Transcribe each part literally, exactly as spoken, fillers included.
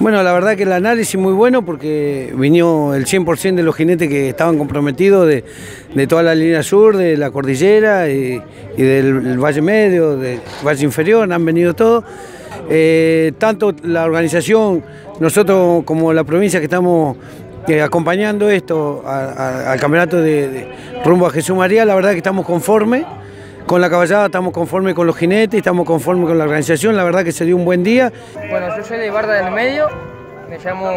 Bueno, la verdad que el análisis muy bueno porque vino el cien por ciento de los jinetes que estaban comprometidos de, de toda la línea sur, de la cordillera y, y del Valle Medio, del Valle Inferior, han venido todos. Eh, tanto la organización, nosotros como la provincia que estamos eh, acompañando esto a, a, al campeonato de, de rumbo a Jesús María, la verdad que estamos conformes. Con la caballada estamos conformes con los jinetes, estamos conformes con la organización, la verdad que se dio un buen día. Bueno, yo soy de Barda del Medio, me llamo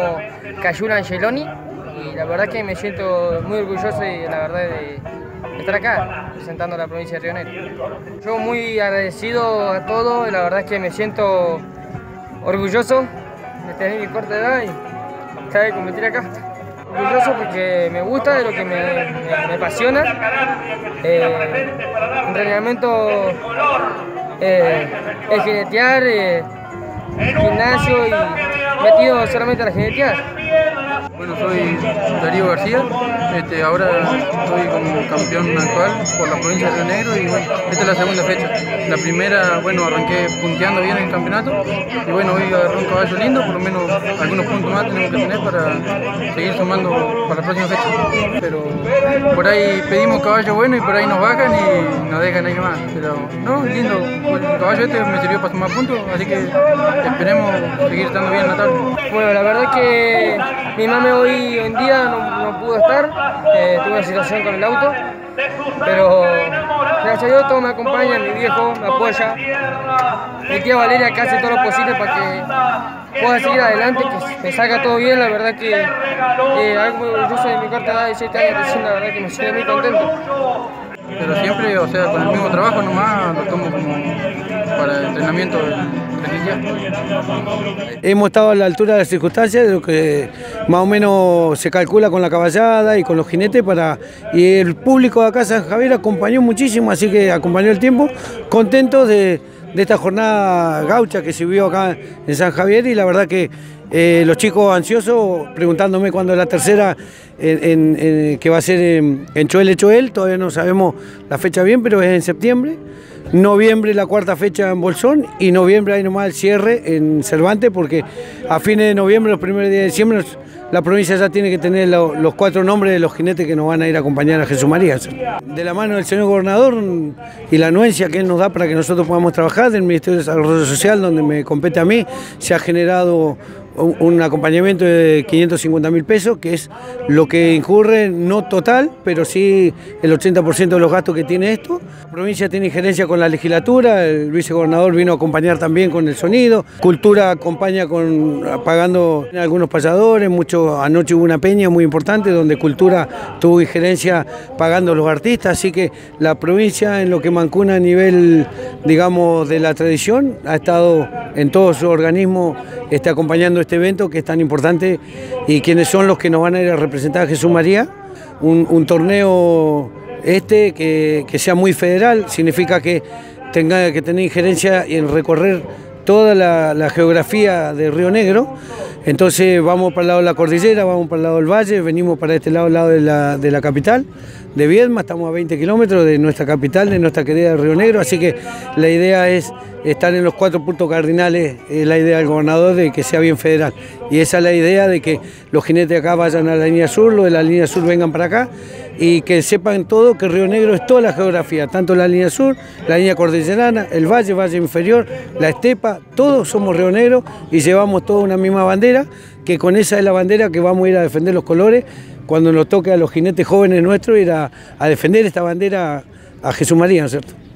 Cayún Angeloni y la verdad que me siento muy orgulloso y la verdad de estar acá presentando a la provincia de Río Negro. Yo muy agradecido a todos y la verdad que me siento orgulloso de tener mi corta edad y estar de competir acá. Orgulloso porque me gusta, de lo que me, me, me apasiona. Eh, un entrenamiento eh, es jinetear, eh, gimnasio y metido solamente a la jinetear. Bueno, soy Darío García, este, ahora soy como campeón actual por la provincia de Río Negro y bueno, esta es la segunda fecha. La primera, bueno, arranqué punteando bien en el campeonato y bueno, hoy agarré un caballo lindo, por lo menos algunos puntos más tenemos que tener para seguir sumando para la próxima fecha. Pero por ahí pedimos caballo bueno y por ahí nos bajan y nos dejan ahí más. Pero no, lindo, el caballo este me sirvió para sumar puntos, así que esperemos seguir estando bien en la tabla. Bueno, la verdad que mi mami hoy en día no, no pudo estar, eh, tuve una situación con el auto, pero gracias a Dios todo me acompaña, mi viejo me apoya, mi tía Valeria que hace todo lo posible para que pueda seguir adelante, que me salga todo bien, la verdad que eh, algo muy orgulloso de mi corta edad de diecisiete años, la verdad que me siento muy contento. Pero siempre, o sea, con el mismo trabajo nomás lo tomo como para el entrenamiento de... Hemos estado a la altura de las circunstancias, de lo que más o menos se calcula con la caballada y con los jinetes para... Y el público de acá, San Javier, acompañó muchísimo, así que acompañó el tiempo, contentos de, de esta jornada gaucha que se vivió acá en San Javier y la verdad que... Eh, los chicos ansiosos preguntándome cuándo es la tercera en, en, en, que va a ser en, en Choel Choel, todavía no sabemos la fecha bien, pero es en septiembre. Noviembre la cuarta fecha en Bolsón y noviembre ahí nomás el cierre en Cervantes porque a fines de noviembre, los primeros días de diciembre, la provincia ya tiene que tener lo, los cuatro nombres de los jinetes que nos van a ir a acompañar a Jesús María. De la mano del señor gobernador y la anuencia que él nos da para que nosotros podamos trabajar del Ministerio de Desarrollo Social, donde me compete a mí, se ha generado un acompañamiento de quinientos cincuenta mil pesos, que es lo que incurre, no total, pero sí el ochenta por ciento de los gastos que tiene esto. La provincia tiene injerencia con la legislatura, el vicegobernador vino a acompañar también con el sonido, Cultura acompaña con pagando algunos pasadores, mucho, anoche hubo una peña muy importante donde Cultura tuvo injerencia pagando a los artistas, así que la provincia en lo que Mancuna a nivel, digamos, de la tradición, ha estado en todo su organismo está acompañando este evento que es tan importante y quienes son los que nos van a ir a representar a Jesús María, un, un torneo este que, que sea muy federal, significa que tenga que tener injerencia en recorrer toda la, la geografía de Río Negro, entonces vamos para el lado de la cordillera, vamos para el lado del valle, venimos para este lado, al lado de la, de la capital, de Viedma, estamos a veinte kilómetros de nuestra capital, de nuestra querida Río Negro, así que la idea es estar en los cuatro puntos cardinales, es la idea del gobernador de que sea bien federal. Y esa es la idea de que los jinetes de acá vayan a la línea sur, los de la línea sur vengan para acá y que sepan todo que Río Negro es toda la geografía, tanto la línea sur, la línea cordillerana, el valle, valle inferior, la estepa, todos somos Río Negro y llevamos toda una misma bandera, que con esa es la bandera que vamos a ir a defender los colores cuando nos toque a los jinetes jóvenes nuestros ir a, a defender esta bandera a Jesús María, ¿no es cierto?